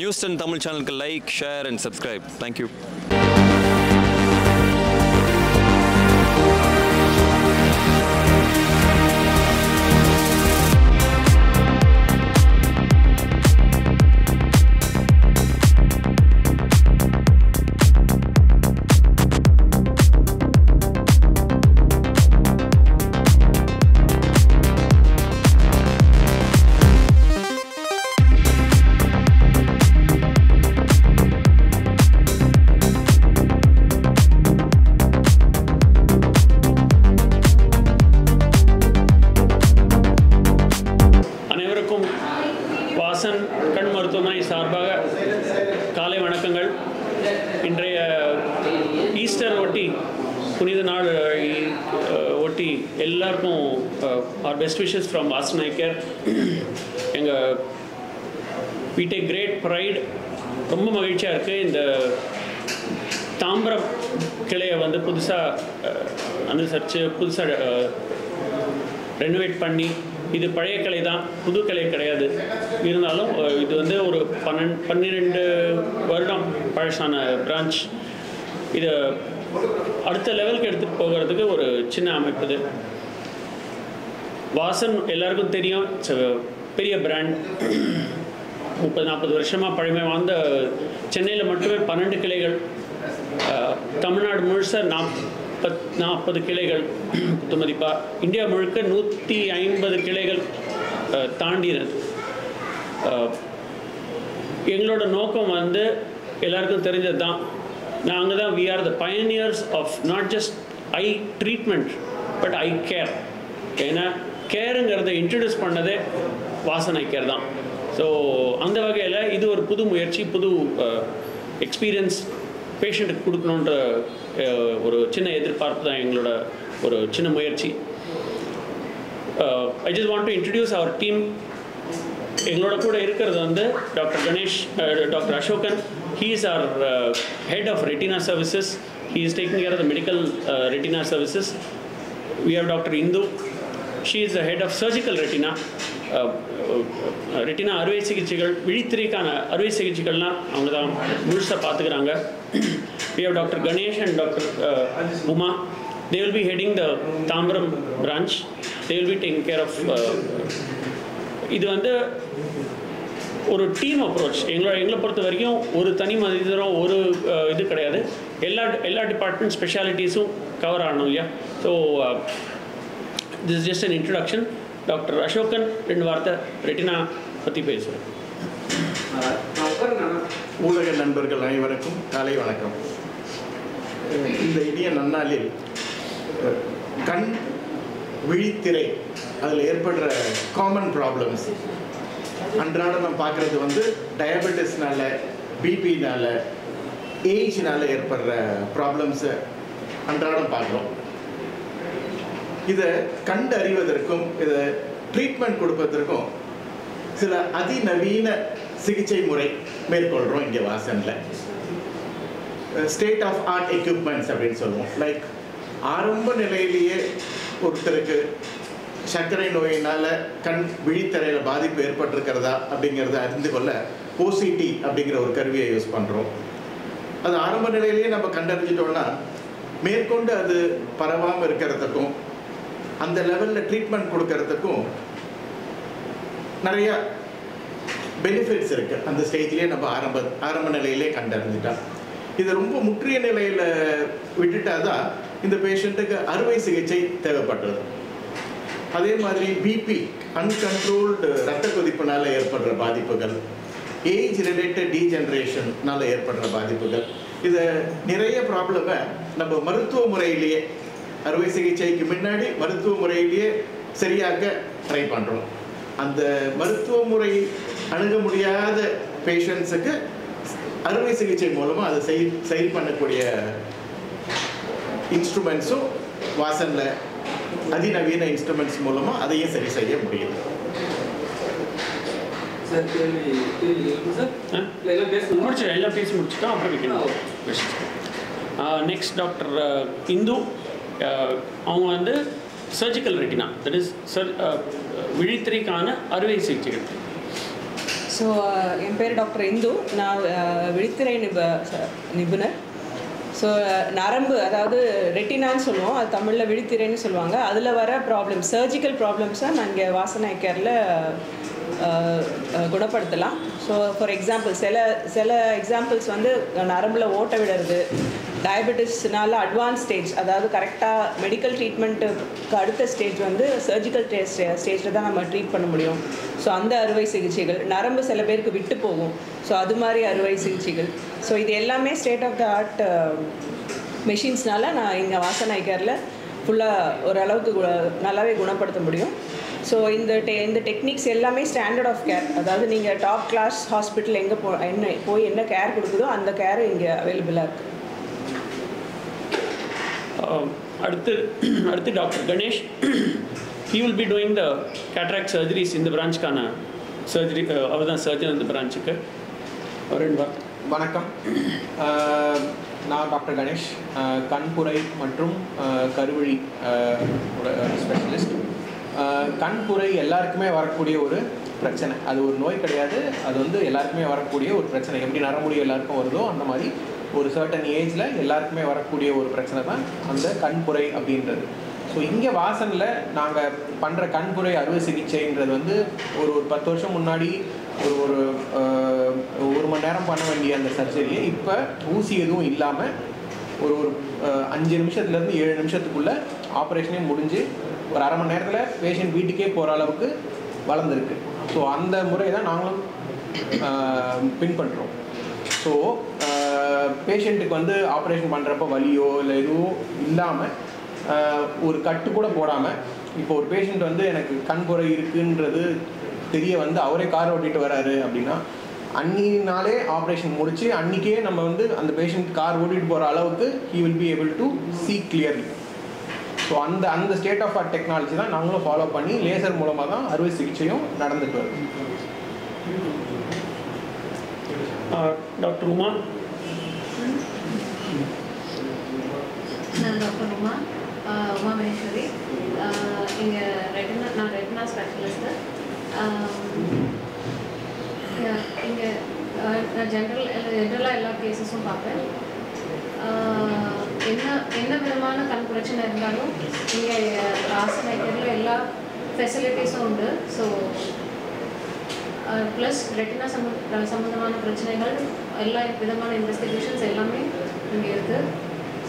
Newston Tamil channel ku like, share and subscribe. Thank you. Vasan Eye Care காலை வணக்கங்கள். இன்றைய Easter ஒட்டி புனித நாள் ஒட்டி எல்லாருக்கும் our best wishes from Vasan Eye Care. We take great pride. ரொம்ப மகிழ்ச்சியா இருக்கு இந்த தாம்பர கிளையை வந்து புதுசா அனுசரிச்சு புல்சா ரெனோவேட் பண்ணி இது பழைய கிளை தான் புது கிளை கிடையாது இருந்தாலும் இது வந்து ஒரு 12 வருடம் பழசான பிரான்ச் இது அடுத்த லெவலுக்கு எடுத்து போகிறதுக்கு ஒரு சின்ன அமைப்பு இது வாசன் எல்லாருக்கும் தெரியும் பெரிய பிராண்ட் 30-40 வருஷமா பழமை வாய்ந்த சென்னையில மட்டுமே 12 கிளைகள் தமிழ்நாடு முழுச 40 கிளைகள் துமதிப்பா இந்தியா முழுக்க 150 கிளைகள் தாண்டினது எங்களோட நோக்கம் வந்து எல்லாருக்கும் தெரிஞ்சதுதான் நாங்க தான் we are the pioneers of not just eye treatment but eye care ஏன்னா கேர்ங்கறதை இன்ட்ரோ듀ஸ் பண்ணதே வாசன் ஐ கேர் தான் சோ அந்த வகையில இது ஒரு புது முயற்சி புது எக்ஸ்பீரியன்ஸ் பேஷண்ட்க்கு கொடுக்கணும்ன்ற ஒரு சின்ன எதிர்பார்ப்பு தான் எங்களோட ஒரு சின்ன முயற்சி I just want to introduce our team எங்களோட கூட இருக்குது வந்து doctor Ganesh doctor Ashokan he is our head of retina services he is taking care of the medical retina services we have Dr. Indu she is the head of surgical retina retina அறுவை சிகிச்சைகள் விழித்திரைக்கான அறுவை சிகிச்சைகள்லாம் அவங்க தான் முழுசா பார்த்துக்கிறாங்க we have Dr. Ganesh and Dr. Uma they will be heading the Tambaram branch they will be taking care of இது வந்து ஒரு டீம் அப்ரோச் எங்களை பொறுத்த வரைக்கும் ஒரு தனி மனிதரும் ஒரு இது கிடையாது எல்லா டிபார்ட்மெண்ட் ஸ்பெஷாலிட்டிஸும் கவர் ஆகணும் இல்லையா so this is just an introduction Dr. Ashokan ரெண்டு வார்த்தை ரெட்டினா பத்தி பேசுறேன். ஊடக நண்பர்கள் அனைவருக்கும் காலை வணக்கம். இந்த இனிய நன்னாளில் கண் விழித்திரை அதில் ஏற்படுற காமன் ப்ராப்ளம்ஸ் அன்றாட நம்ம பார்க்கறது வந்து டயபெட்டிஸ்னால பிபினால ஏஜ்னால ஏற்படுற ப்ராப்ளம்ஸை அன்றாடம் பார்க்குறோம் இதை கண்டறிவதற்கும் இதை ட்ரீட்மெண்ட் கொடுப்பதற்கும் சில அதிநவீன சிகிச்சை முறை மேற்கொள்கிறோம் இங்கே வாசனில் ஸ்டேட் ஆஃப் ஆர்ட் எக்யூப்மெண்ட்ஸ் அப்படின்னு சொல்லுவோம் லைக் ஆரம்ப நிலையிலேயே ஒருத்தருக்கு சர்க்கரை நோயினால் கண் விழித்திரையில் பாதிப்பு ஏற்பட்டிருக்கிறதா அப்படிங்கிறத அறிந்து கொள்ள OCT அப்படிங்கிற ஒரு கருவியை யூஸ் பண்ணுறோம் அது ஆரம்ப நிலையிலேயே நம்ம கண்டறிஞ்சிட்டோம்னா மேற்கொண்டு அது பரவாமல் இருக்கிறதுக்கும் அந்த லெவலில் ட்ரீட்மெண்ட் கொடுக்கறதுக்கும் நிறையா பெனிஃபிட்ஸ் இருக்குது அந்த ஸ்டேஜ்லேயே நம்ம ஆரம்ப நிலையிலே கண்டறிஞ்சிட்டா இது ரொம்ப முற்றிய நிலையில் விட்டுட்டா தான் இந்த பேஷண்ட்டுக்கு அறுவை சிகிச்சை தேவைப்படுறது அதே மாதிரி பிபி அன்கண்ட்ரோல்டு ரத்த கொதிப்புனால ஏற்படுற பாதிப்புகள் ஏஜ் ரிலேட்டட் டீஜென்ரேஷன்னால ஏற்படுற பாதிப்புகள் இதை நிறைய ப்ராப்ளமை நம்ம மருத்துவ முறையிலேயே அறுவை சிகிச்சைக்கு முன்னாடி மருத்துவ முறையிலேயே சரியாக ட்ரை பண்ணுறோம் அந்த மருத்துவ முறை அணுக முடியாத பேஷண்ட்ஸுக்கு அறுவை சிகிச்சை மூலமாக அதை செயல் பண்ணக்கூடிய இன்ஸ்ட்ருமெண்ட்ஸும் வாசனில் அதிநவீன இன்ஸ்ட்ருமெண்ட்ஸ் மூலமாக அதையும் சரி செய்ய முடியுது நெக்ஸ்ட் டாக்டர் இந்து அவங்க வந்து சர்ஜிக்கல் ரெட்டினா தட் இஸ் விழித்திரைக்கான அறுவை சிகிச்சைகள் So, I'm Dr. Indu. Now, so, narambu, that is retina, that Tamil la vidithiren solvanga. Adula vara problems, surgical problems ah nanga Vasan Eye Care la gunapaduthalam. So, for example, sela examples vandu narambula otta vidarudhu, diabetes nala advanced stage, that is correct medical treatment ku adutha stage vandu surgical stage la dhaan nama treat panna mudiyum. So, andha aruvai sigichaigal narambu sela perku vittu pogum. So, adu mari aruvai sigichaigal. So, idu ellame state of the art machines nala na inga Vasan Eye Care la fulla oralavukku nallave gunapadutha mudiyum. So, in the techniques, ellame standard of care. That is, you top class hospital enga poi enna care kudukudo andha care inga available ah irukku. Aduthu Dr. Ganesh, he will be doing the cataract surgeries in the branch kana surgery avadan surgeon in the branch ku orenba vanakkam na Dr. Ganesh kanpurai matrum karuvili specialist. கண்புரை எல்லாருக்குமே வரக்கூடிய ஒரு பிரச்சனை, அது ஒரு நோய் கிடையாது, அது வந்து எல்லாருக்குமே வரக்கூடிய ஒரு பிரச்சனை. எப்படி நரம்புடி எல்லாருக்கும் வருதோ அந்த மாதிரி ஒரு சர்டன் ஏஜில் எல்லாருக்குமே வரக்கூடிய ஒரு பிரச்சனை தான் அந்த கண்புரை அப்படின்றது. ஸோ இங்கே வாசனில் நாங்கள் பண்ணுற கண்புரை அறுவை சிகிச்சைன்றது வந்து ஒரு 10 வருஷம் முன்னாடி ஒரு மணி நேரம் பண்ண வேண்டிய அந்த சர்ஜரியை இப்போ ஊசி எதுவும் இல்லாமல் ஒரு 5 நிமிஷத்துலேருந்து 7 நிமிஷத்துக்குள்ளே ஆப்ரேஷனே முடிஞ்சு ஒரு அரை மணி நேரத்தில் பேஷண்ட் வீட்டுக்கே போகிற அளவுக்கு வளர்ந்துருக்கு. ஸோ அந்த முறை தான் நாங்களும் பின்பற்றுறோம். ஸோ பேஷண்ட்டுக்கு வந்து ஆப்ரேஷன் பண்ணுறப்ப வலியோ இல்லை எதுவும் இல்லாமல் ஒரு கட்டு கூட போடாமல், இப்போ ஒரு பேஷண்ட் வந்து எனக்கு கண்புரை இருக்குன்றது தெரிய வந்து அவரே கார் ஓட்டிகிட்டு வராரு அப்படின்னா அன்னினாலே ஆப்ரேஷன் முடித்து அன்றைக்கே நம்ம வந்து அந்த பேஷண்ட் கார் ஓட்டிகிட்டு போகிற அளவுக்கு he will be able to see clearly. So அந்த ஸ்டேட் ஆஃப் ஆர்ட் டெக்னாலஜி தான் நாங்களும் ஃபாலோ பண்ணி லேசர் மூலமாக தான் அறுவை சிகிச்சையும் நடந்துட்டு வருது. டாக்டர் உமா. நான் டாக்டர் உமா உமா மகேஸ்வரி. இங்கே நான் ரெட்டினா ஸ்பெஷலிஸ்ட்டு. இங்கே நான் ஜென்ரலாக எல்லா கேஸஸும் பார்ப்பேன். என்ன விதமான கண் பிரச்சனை இருந்தாலும் இங்கே வாசன் ஐ கேரில் எல்லா ஃபெசிலிட்டிஸும் உண்டு. ஸோ ப்ளஸ் ரெட்டினா சம்மந்தமான பிரச்சனைகள் எல்லா விதமான இன்வெஸ்டிகேஷன்ஸ் எல்லாமே இங்கே இருக்குது.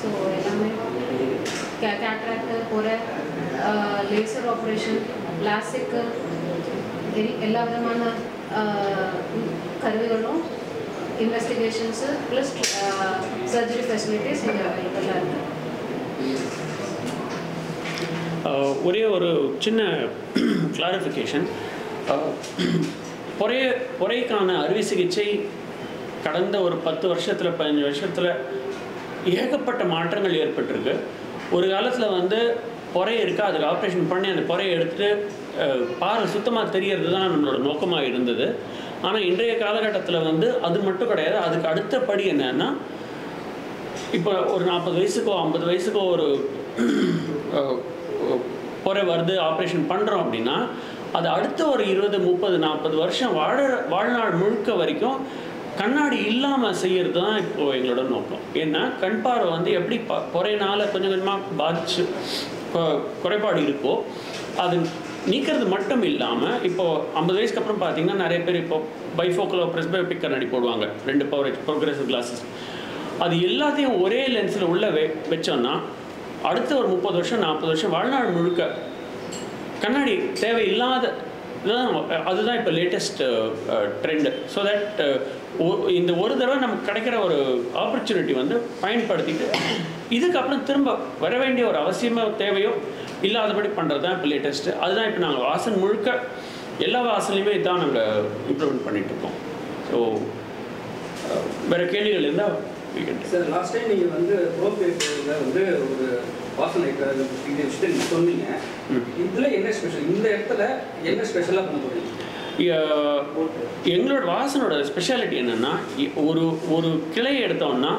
ஸோ எல்லாமே கேட்ராக்ட் போகிற லேசர் ஆப்ரேஷன், பிளாஸ்டிக்கு, எல்லா விதமான கருவிகளும் investigations plus surgery facilities in available. ஒரு சின்ன கிளாரிஃபிகேஷன், பொறைக்கான அறுவை சிகிச்சை கடந்த ஒரு 10 வருஷத்தில் 15 வருஷத்தில் ஏகப்பட்ட மாற்றங்கள் ஏற்பட்டிருக்கு. ஒரு காலத்தில் வந்து பொறை இருக்கா, அதுக்கு ஆப்ரேஷன் பண்ணி அந்த பொறையை எடுத்துகிட்டு பாறை சுத்தமாக தெரியறது தான் நம்மளோட நோக்கமாக இருந்தது. ஆனால் இன்றைய காலகட்டத்தில் வந்து அது மட்டும் கிடையாது, அதுக்கு அடுத்தபடி என்னன்னா இப்போ ஒரு 40 வயசுக்கோ 50 வயசுக்கோ ஒரு பொறை வருது, ஆப்ரேஷன் பண்ணுறோம் அப்படின்னா அது அடுத்த ஒரு 20 30 40 வருஷம் வாழ்நாள் முழுக்க வரைக்கும் கண்ணாடி இல்லாமல் செய்கிறது தான் இப்போது எங்களோட நோக்கம். ஏன்னா கண் பார்வை வந்து எப்படி பொறையினால் கொஞ்சம் கொஞ்சமாக பாதிச்சு குறைபாடு இருக்கோ அது நீக்கிறது மட்டும் இல்லாமல் இப்போது 50 வயசுக்கு அப்புறம் பார்த்தீங்கன்னா நிறைய பேர் இப்போது பைஃபோக்கல் ப்ரெஸ்பயோபிக் கண்ணாடி போடுவாங்க, 2 ப்ரோக்ரெசிவ் கிளாஸஸ். அது எல்லாத்தையும் ஒரே லென்ஸில் உள்ளே வச்சோன்னா அடுத்த ஒரு 30 வருஷம் 40 வருஷம் வாழ்நாள் முழுக்க கண்ணாடி தேவையில்லாத அதுதான் இப்போ லேட்டஸ்ட் ட்ரெண்டு. ஸோ தட் இந்த ஒரு தடவை நமக்கு கிடைக்கிற ஒரு ஆப்பர்ச்சுனிட்டி வந்து பயன்படுத்திட்டு இதுக்கப்புறம் திரும்ப வர வேண்டிய ஒரு அவசியமோ தேவையோ இல்லாதபடி பண்ணுறது தான் இப்போ லேட்டஸ்ட்டு. அதுதான் இப்போ நாங்கள் வாசன் முழுக்க எல்லா வாசன்லையுமே இதுதான் நாங்கள் இம்ப்ளிமெண்ட் பண்ணிகிட்ருக்கோம். ஸோ வேறு கேள்விகள் இருந்தால் சார், லாஸ்ட் டைம் நீங்கள் வந்து வந்து ஒரு வாசன் விஷயத்தை சொன்னீங்க, இதில் என்ன ஸ்பெஷல், இந்த இடத்துல என்ன ஸ்பெஷலாக பண்ண போகிறீங்க? எங்களோட வாசனோட ஸ்பெஷாலிட்டி என்னென்னா ஒரு ஒரு கிளையை எடுத்தோம்னா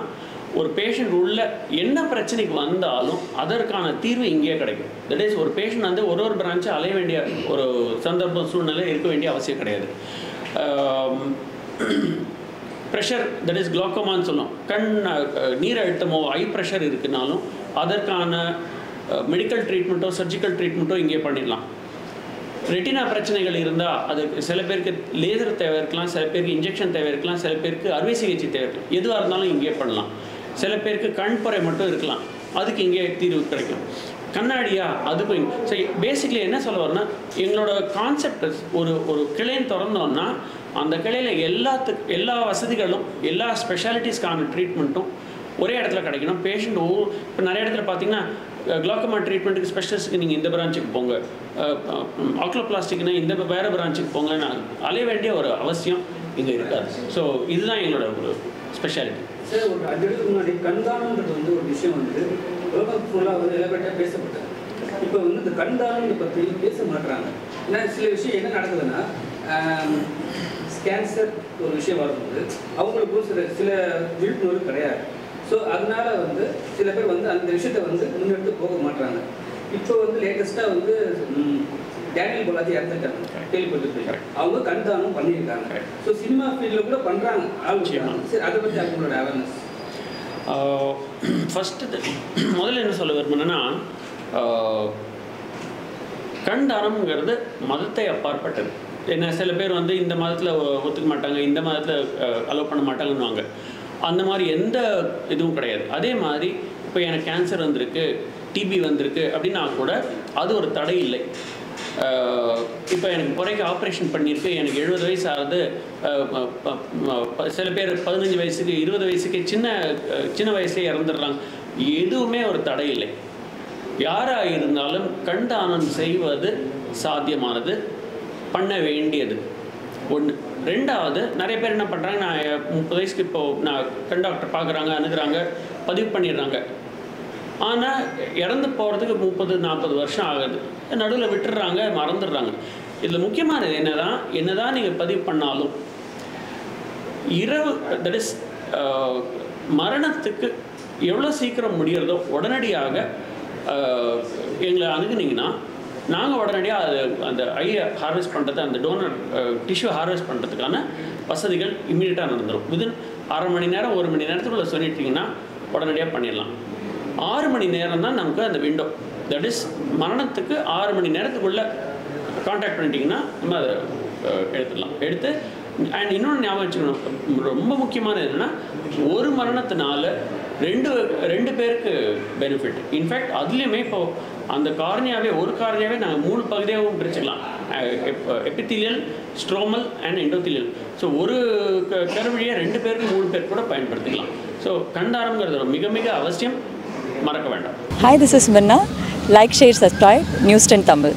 ஒரு பேஷண்ட் உள்ள என்ன பிரச்சனைக்கு வந்தாலும் அதற்கான தீர்வு இங்கேயே கிடைக்கும். தட் இஸ் ஒரு பேஷண்ட் வந்து ஒரு பிரான்ச்சை அலைய வேண்டிய ஒரு சந்தர்ப்ப சூழ்நிலை இருக்க வேண்டிய அவசியம் கிடையாது. pressure, that is glaucoma and so on. Eye pressure irukkunaalum adarkana medical treatment or surgical treatment inge pannidalam. Retina பிரச்சனைகள் இருந்தா அது சில பேருக்கு லேசர் தேவை இருக்கலாம் சில பேருக்கு இன்ஜெக்ஷன் தேவை இருக்கலாம் சில பேருக்கு அறுவை சிகிச்சை தேவை இருக்கலாம் எதுவா இருந்தாலும் இங்கே பண்ணலாம் சில பேருக்கு கண்புரை மட்டும் இருக்கலாம் அதுக்கு இங்கே தீர்வு கிடைக்கும் கண்ணாடியா அதுக்கு சோ பேசிக்கலி என்ன சொல்ல வரேன்னா எங்களோட கான்செப்ட் ஒரு ஒரு கிளைன் தரணும்னா அந்த கிளையில எல்லா வசதிகளும் எல்லா ஸ்பெஷாலிட்டிஸ்கான ட்ரீட்மென்ட்டும் ஒரே இடத்துல கிடைக்கணும் பேஷண்ட் இப்ப நிறைய இடத்துல பாத்தீங்கன்னா glaucoma treatment ku specialist ku neenga indha branch ku ponga oculoplastic na indha vera branch ku ponga na alai vendiya oru avashyam inga irukku so idu dhaan engaloda oru speciality sir oru adhukku munadi kandaanamndu vandu oru vishayam vandu local fulla vandu elaborate pesapatta ipo vandu indha kandaanamndu pathi pesa maatranga na sila vishayam enna nadakudana cancer oru vishayam varudhu avangalukku sila vilpnoru kedaiyadu so அதனால வந்து சில பேர் வந்து அந்த விஷயத்தை வந்து முன்னெடுத்து போக மாட்டாங்க இப்போ வந்து லேட்டஸ்டா வந்து டேனியல் பாலாஜி இறந்துட்டாங்க கேள்விப்பட்டிருப்பீங்க அவங்க கண்தானம் பண்ணிருக்காங்க சோ சினிமா ஃபீல்ட்ல கூட பண்றாங்க சரி அத பத்தி அவங்களோட அவேர்னஸ் ஃபர்ஸ்ட் முதல்ல என்ன சொல்ல வரணும்னா கண்தானம்ங்கிறது மதத்தை அப்பாற்பட்டது என்ன சில பேர் வந்து இந்த மதத்துல ஒத்துக்க மாட்டாங்க இந்த மதத்துல அலோ பண்ண மாட்டாங்கன்னுவாங்க அந்த மாதிரி எந்த இதுவும் கிடையாது அதே மாதிரி இப்போ எனக்கு கேன்சர் வந்திருக்கு டிபி வந்திருக்கு அப்படினா கூட அது ஒரு தடை இல்லை இப்போ எனக்கு புரைக்கு ஆபரேஷன் பண்ணிருக்கு எனக்கு 70 வயசு ஆகுது சில பேர் 15 வயசுக்கு 20 வயசுக்கு சின்ன வயசே இறந்துறாங்க எதுவுமே ஒரு தடை இல்லை யாரா இருந்தாலும் கண்தானம் செய்வது சாத்தியமானது பண்ண வேண்டியது ஒன்று ரெண்டாவது நிறைய பேர் என்ன பண்றாங்க நான் 30 வயசுக்கு இப்போ நான் கண் டாக்டர் பார்க்கறாங்க அணுகுறாங்க பதிவு பண்ணிடுறாங்க ஆனா இறந்து போறதுக்கு 30 40 வருஷம் ஆகுது நடுவுல விட்டுறாங்க மறந்துடுறாங்க இதுல முக்கியமானது என்னதான் நீங்க பதிவு பண்ணாலும் இரவு that is மரணத்துக்கு எவ்வளவு சீக்கிரம் முடியறதோ உடனடியாக எங்களை அணுகுனீங்கன்னா நாங்க உடனடியா அந்த ஐ ஹார்வெஸ்ட் பண்றது அந்த டோனர் டிஷ்யூ ஹார்வெஸ்ட் பண்றதுக்கான வசதிகள் இமிடியேட்டா நடந்துரும் within 1/2 மணி நேரம் 1 மணி நேரத்துக்குள்ள சொல்லிட்டீங்கன்னா உடனடியா பண்ணிடலாம் 6 மணி நேரம் தான் நமக்கு அந்த விண்டோ that is மரணத்துக்கு 6 மணி நேரத்துக்குள்ள கான்டாக்ட் பண்ணிட்டீங்கன்னா நம்ம அதை எடுத்துடலாம் எடுத்து and இன்னொரு ஞாபகம் வச்சுக்கணும் ரொம்ப முக்கியமானது என்னன்னா ஒரு மரணத்தினால ரெண்டு பேருக்கு பெனிஃபிட் இன்ஃபேக்ட் அதுலயே இப்போ அந்த கார்னியாவே ஒரு கார்னியாவே நாங்க மூணு பகுதியாகவும் பிரிச்சுக்கலாம் epithelial stromal and endothelial so ஒரு கருவியை ரெண்டு பேருக்கு மூணு பேர் கூட பயன்படுத்திக்கலாம் சோ கண்டாரம்ங்கிறது மிக மிக அவசியம் மறக்க வேண்டாம் Hi this is Minna like share subscribe Newston Tamil